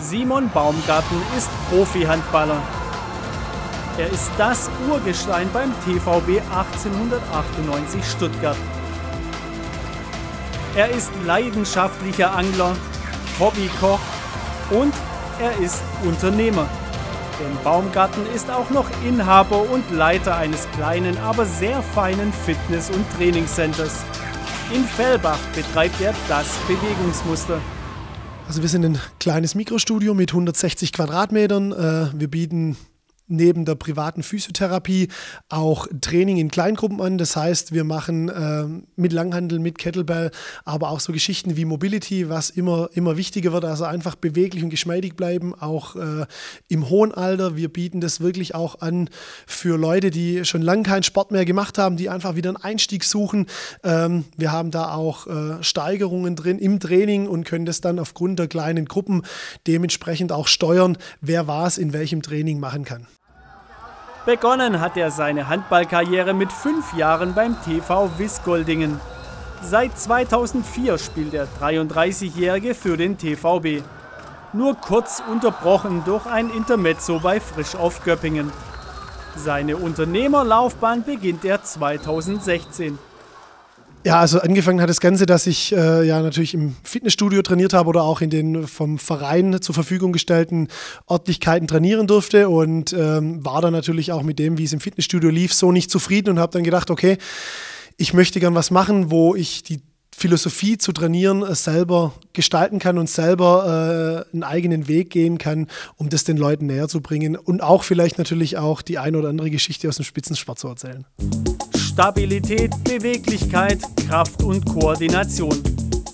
Simon Baumgarten ist Profi-Handballer. Er ist das Urgestein beim TVB 1898 Stuttgart. Er ist leidenschaftlicher Angler, Hobbykoch und er ist Unternehmer. Denn Baumgarten ist auch noch Inhaber und Leiter eines kleinen, aber sehr feinen Fitness- und Trainingscenters. In Fellbach betreibt er das Bewegungsmuster. Also wir sind ein kleines Mikrostudio mit 160 Quadratmetern. Wir bieten neben der privaten Physiotherapie auch Training in Kleingruppen an. Das heißt, wir machen mit Langhandel, mit Kettlebell, aber auch so Geschichten wie Mobility, was immer wichtiger wird. Also einfach beweglich und geschmeidig bleiben, auch im hohen Alter. Wir bieten das wirklich auch an für Leute, die schon lange keinen Sport mehr gemacht haben, die einfach wieder einen Einstieg suchen. Wir haben da auch Steigerungen drin im Training und können das dann aufgrund der kleinen Gruppen dementsprechend auch steuern, wer was in welchem Training machen kann. Begonnen hat er seine Handballkarriere mit 5 Jahren beim TV Wissgoldingen. Seit 2004 spielt der 33-Jährige für den TVB. Nur kurz unterbrochen durch ein Intermezzo bei Frisch auf Göppingen. Seine Unternehmerlaufbahn beginnt er 2016. Ja, also angefangen hat das Ganze, dass ich ja natürlich im Fitnessstudio trainiert habe oder auch in den vom Verein zur Verfügung gestellten Örtlichkeiten trainieren durfte und war dann natürlich auch mit dem, wie es im Fitnessstudio lief, so nicht zufrieden und habe dann gedacht, okay, ich möchte gern was machen, wo ich die Philosophie zu trainieren selber gestalten kann und selber einen eigenen Weg gehen kann, um das den Leuten näher zu bringen und auch vielleicht natürlich auch die eine oder andere Geschichte aus dem Spitzensport zu erzählen. Stabilität, Beweglichkeit, Kraft und Koordination.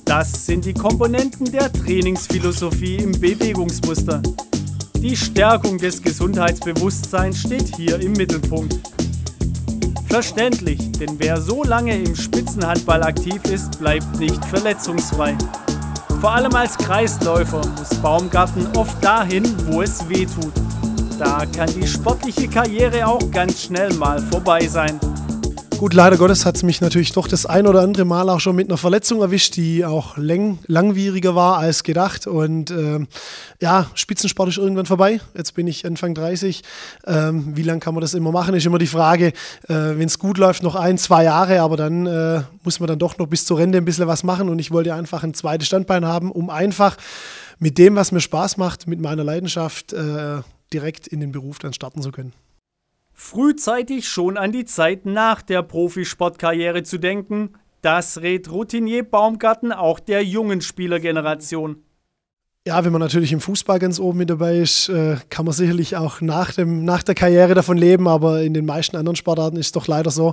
Das sind die Komponenten der Trainingsphilosophie im Bewegungsmuster. Die Stärkung des Gesundheitsbewusstseins steht hier im Mittelpunkt. Verständlich, denn wer so lange im Spitzenhandball aktiv ist, bleibt nicht verletzungsfrei. Vor allem als Kreisläufer muss Baumgarten oft dahin, wo es weh tut. Da kann die sportliche Karriere auch ganz schnell mal vorbei sein. Gut, leider Gottes hat es mich natürlich doch das ein oder andere Mal auch schon mit einer Verletzung erwischt, die auch langwieriger war als gedacht. Und ja, Spitzensport ist irgendwann vorbei. Jetzt bin ich Anfang 30. Wie lange kann man das immer machen, ist immer die Frage. Wenn es gut läuft, noch 1, 2 Jahre, aber dann muss man dann doch noch bis zur Rente ein bisschen was machen. Und ich wollte einfach ein zweites Standbein haben, um einfach mit dem, was mir Spaß macht, mit meiner Leidenschaft direkt in den Beruf dann starten zu können. Frühzeitig schon an die Zeit nach der Profisportkarriere zu denken, das rät Routinier Baumgarten auch der jungen Spielergeneration. Ja, wenn man natürlich im Fußball ganz oben mit dabei ist, kann man sicherlich auch nach der Karriere davon leben, aber in den meisten anderen Sportarten ist es doch leider so,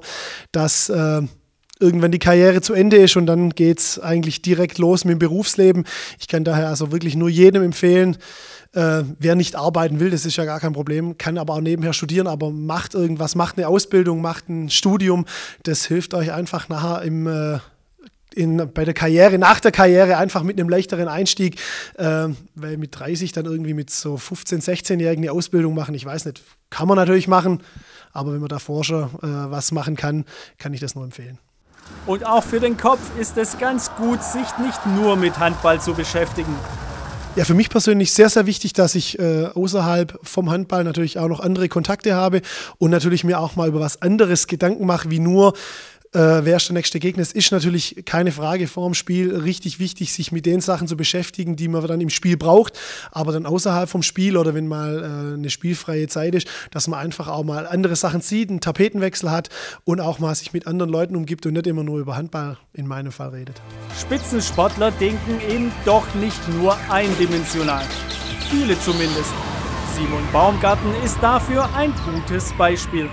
dass irgendwann die Karriere zu Ende ist und dann geht es eigentlich direkt los mit dem Berufsleben. Ich kann daher also wirklich nur jedem empfehlen, wer nicht arbeiten will, das ist ja gar kein Problem, kann aber auch nebenher studieren, aber macht irgendwas, macht eine Ausbildung, macht ein Studium. Das hilft euch einfach nachher bei der Karriere, nach der Karriere einfach mit einem leichteren Einstieg, weil mit 30 dann irgendwie mit so 15-, 16-Jährigen eine Ausbildung machen, ich weiß nicht, kann man natürlich machen, aber wenn man da Forscher was machen kann, kann ich das nur empfehlen. Und auch für den Kopf ist es ganz gut, sich nicht nur mit Handball zu beschäftigen. Ja, für mich persönlich sehr, sehr wichtig, dass ich außerhalb vom Handball natürlich auch noch andere Kontakte habe und natürlich mir auch mal über was anderes Gedanken mache, wie nur, wer ist der nächste Gegner. Es ist natürlich keine Frage vorm Spiel richtig wichtig, sich mit den Sachen zu beschäftigen, die man dann im Spiel braucht, aber dann außerhalb vom Spiel oder wenn mal eine spielfreie Zeit ist, dass man einfach auch mal andere Sachen sieht, einen Tapetenwechsel hat und auch mal sich mit anderen Leuten umgibt und nicht immer nur über Handball in meinem Fall redet. Spitzensportler denken eben doch nicht nur eindimensional. Viele zumindest. Simon Baumgarten ist dafür ein gutes Beispiel.